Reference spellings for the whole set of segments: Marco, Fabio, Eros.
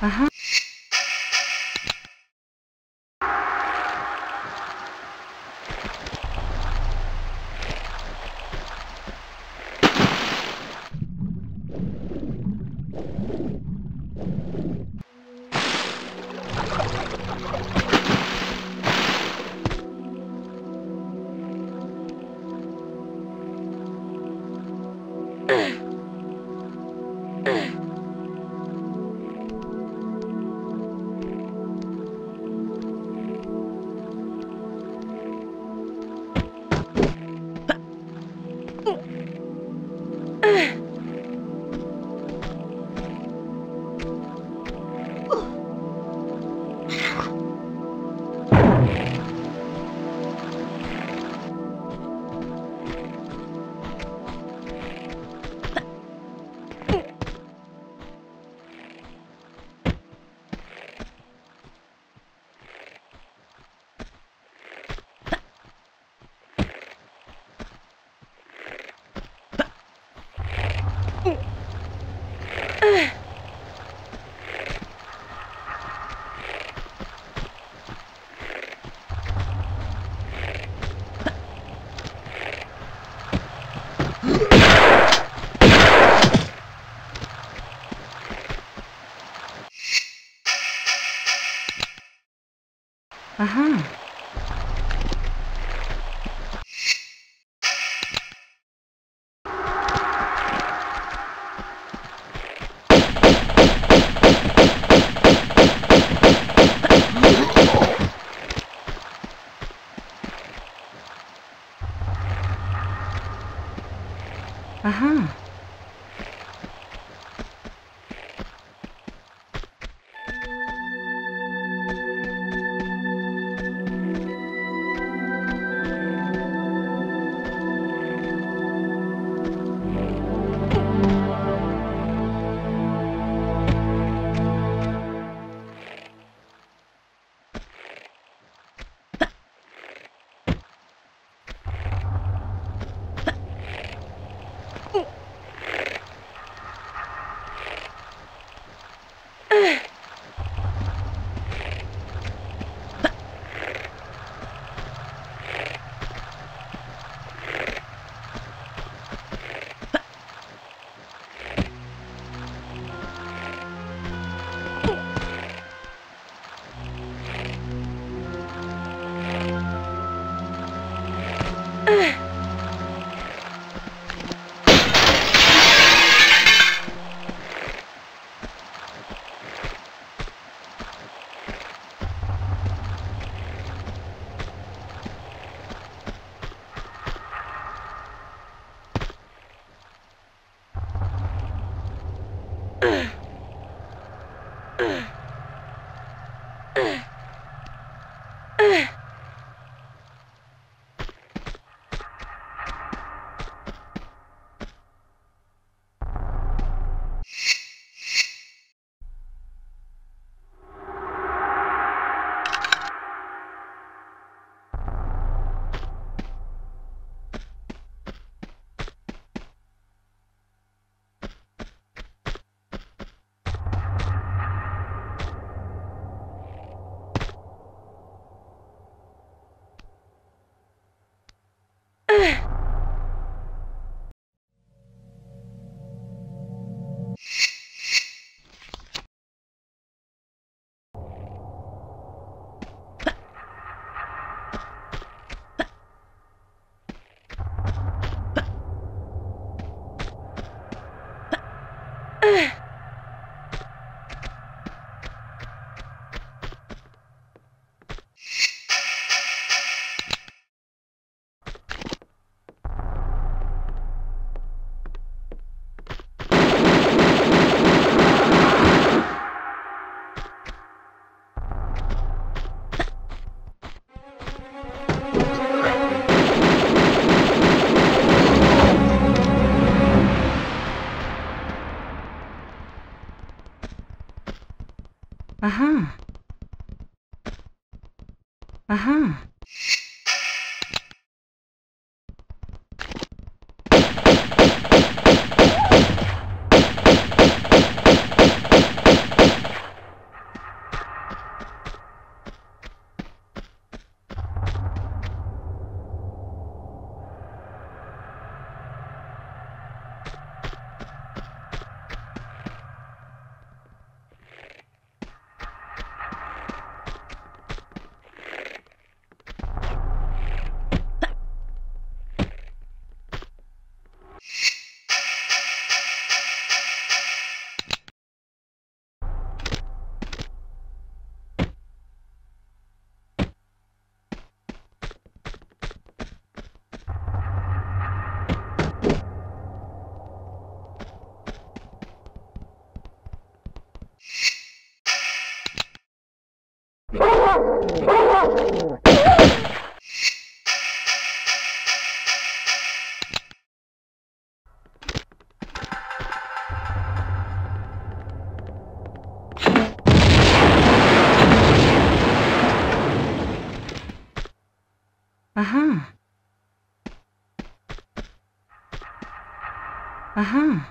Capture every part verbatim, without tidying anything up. Aha. Aha. Aha. Aha. Aha. Aha. Aha. Aha.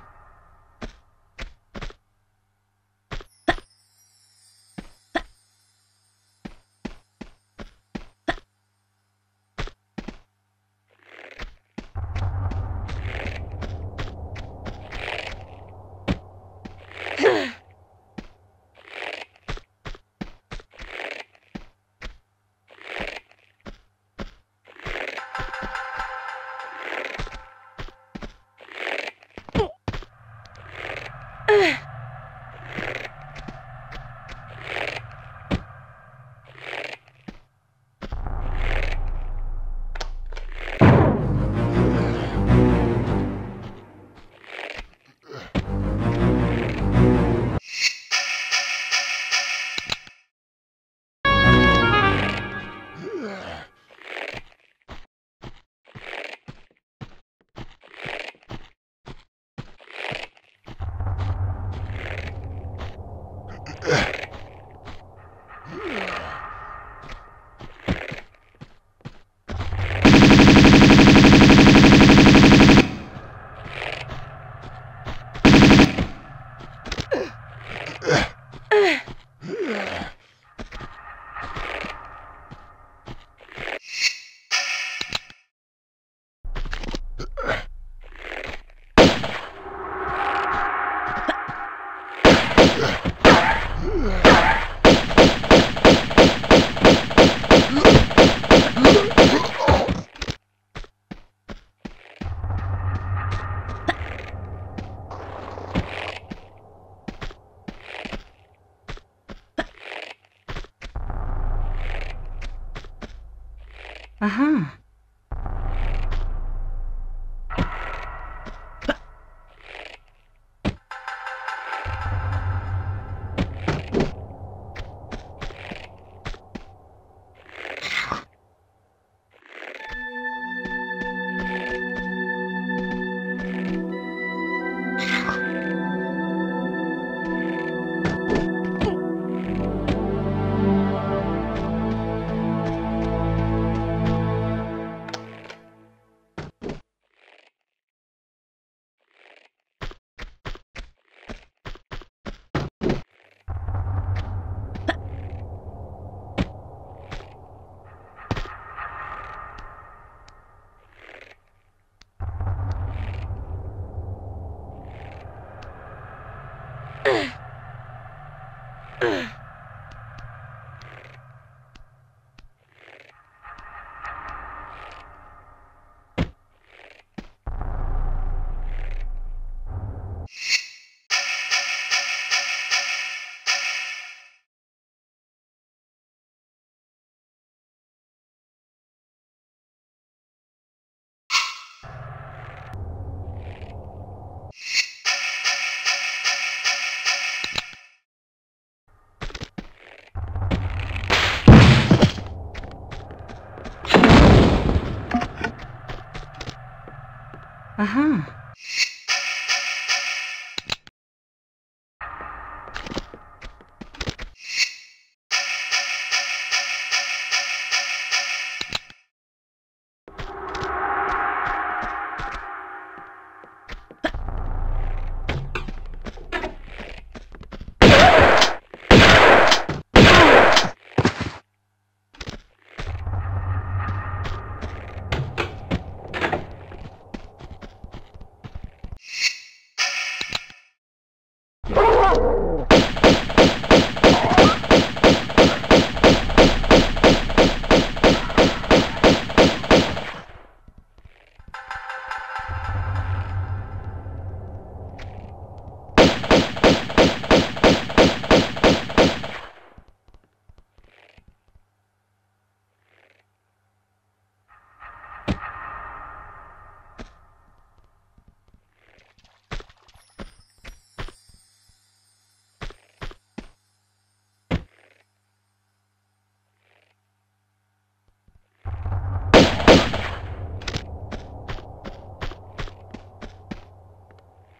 Aha.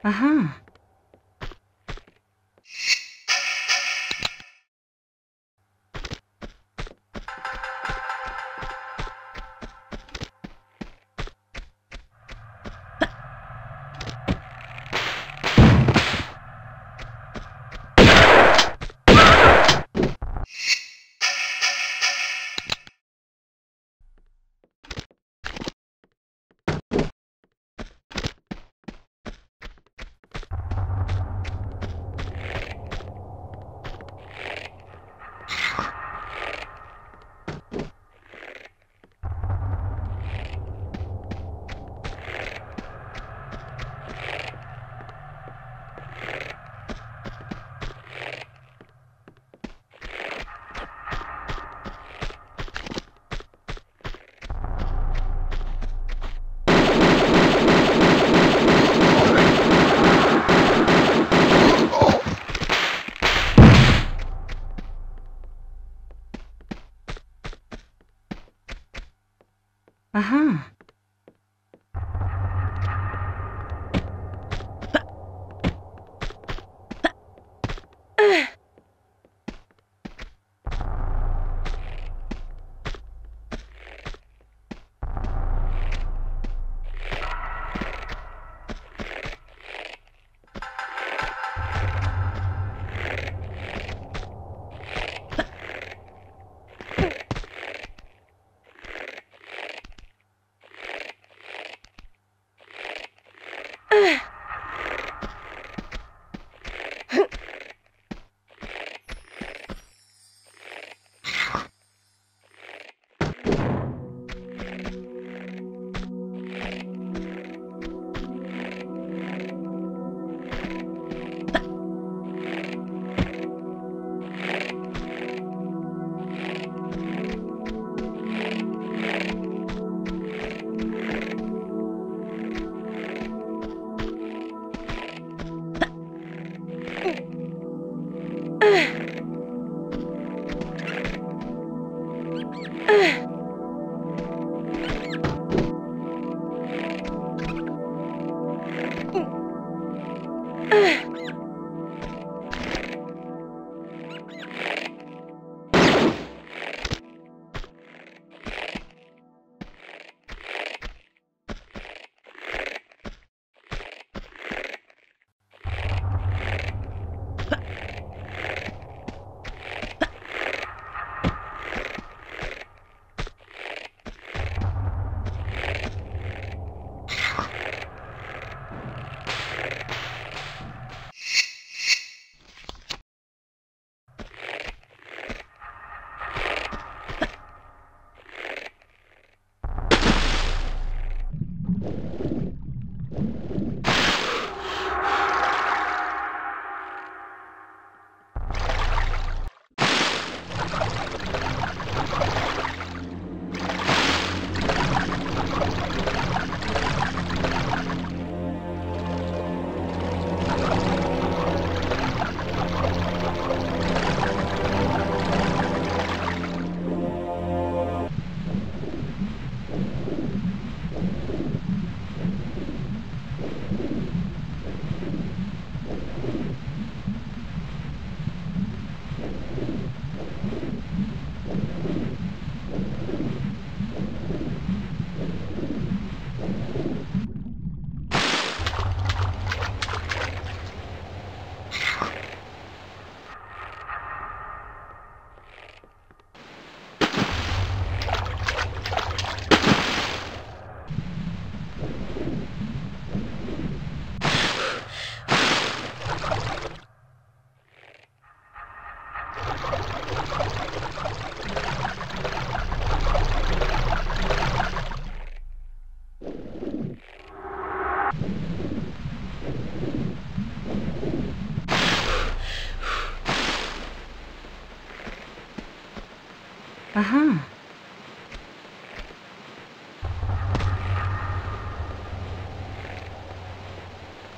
Aha. Aha.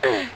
Aha.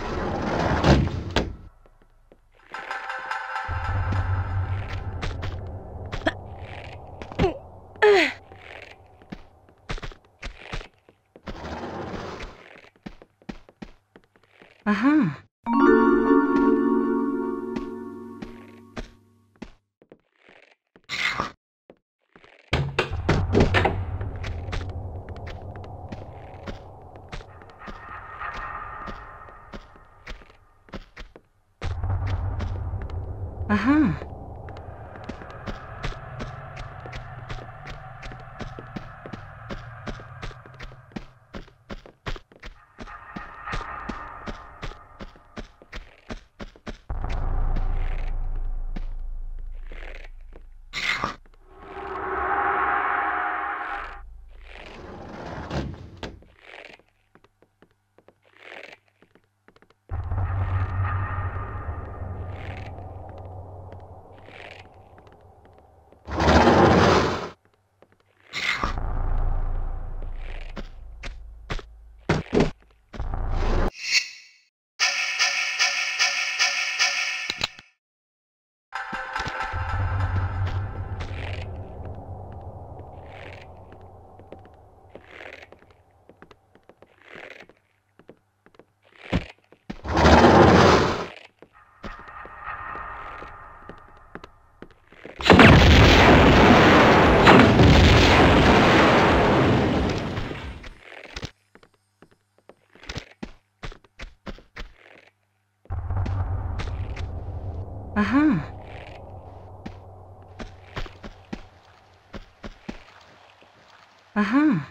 Aha. Aha. Aha. Aha. Aha.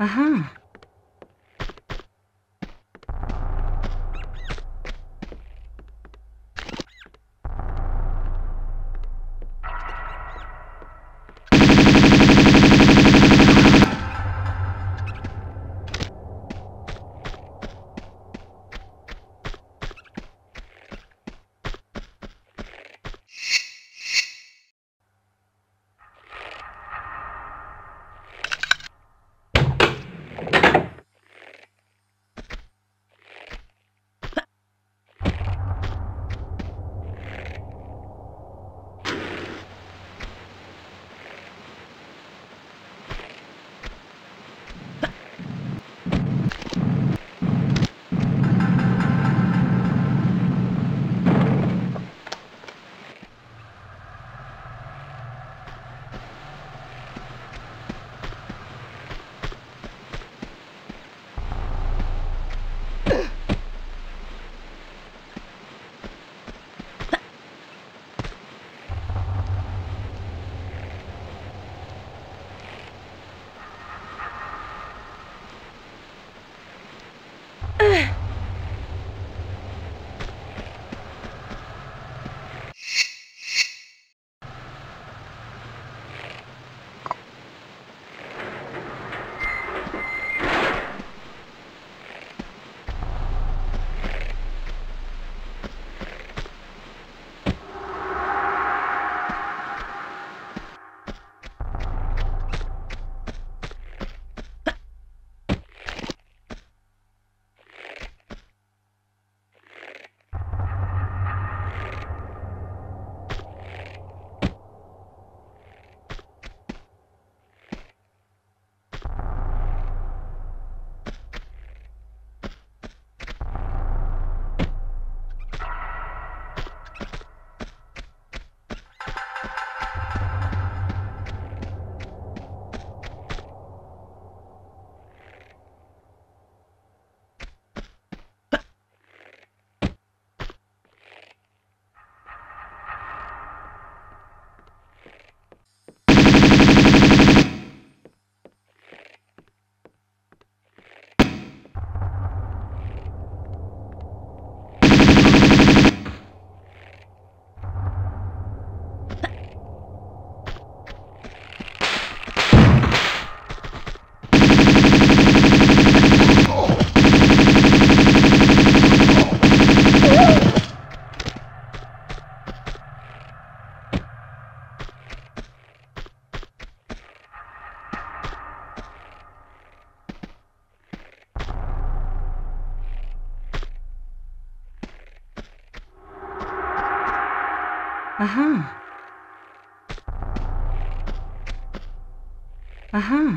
Aha. Aha. Aha.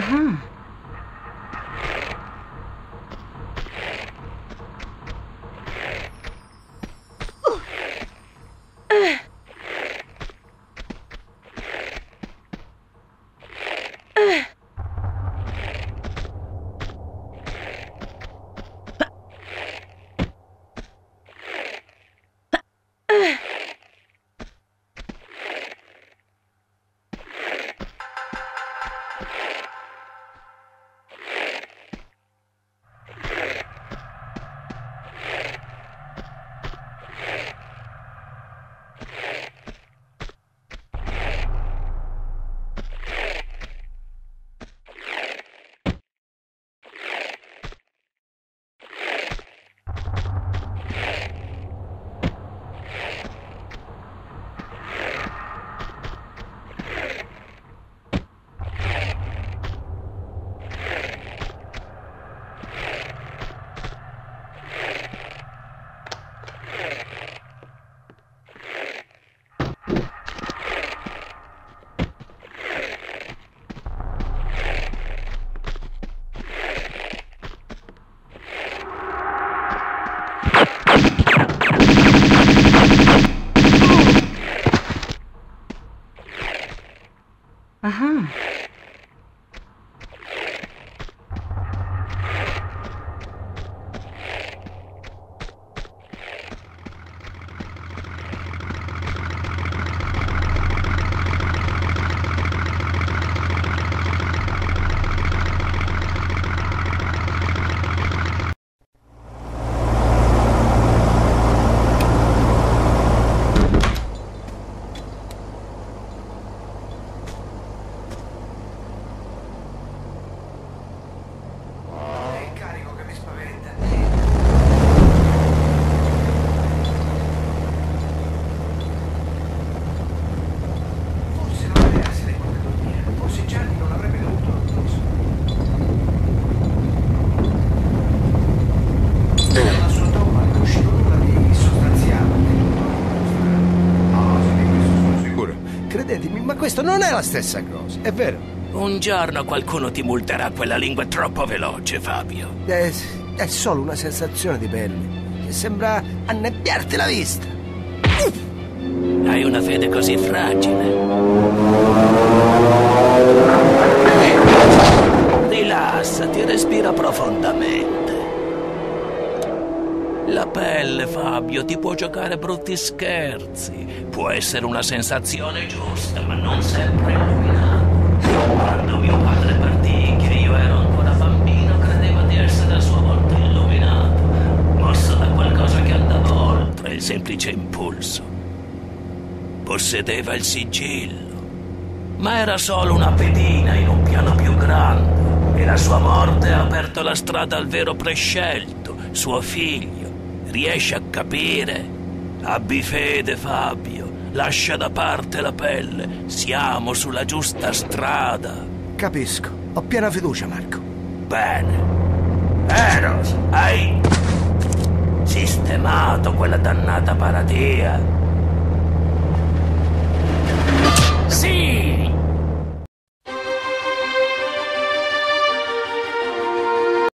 Ah. Questo non è la stessa cosa, è vero. Un giorno qualcuno ti multerà quella lingua troppo veloce, Fabio. È, è solo una sensazione di pelle, che sembra annebbiarti la vista. Hai una fede così fragile. Rilassati, respira profondamente. La pelle, Fabio, ti può giocare brutti scherzi. Può essere una sensazione giusta, ma non sempre illuminata. Quando mio padre partì, che io ero ancora bambino, credevo di essere a sua volta illuminato, mosso da qualcosa che andava oltre il semplice impulso. Possedeva il sigillo, ma era solo una pedina in un piano più grande, e la sua morte ha aperto la strada al vero prescelto, suo figlio. Riesci a capire? Abbi fede, Fabio. Lascia da parte la pelle. Siamo sulla giusta strada. Capisco. Ho piena fiducia, Marco. Bene. Eros, hai sistemato quella dannata paratia? Sì!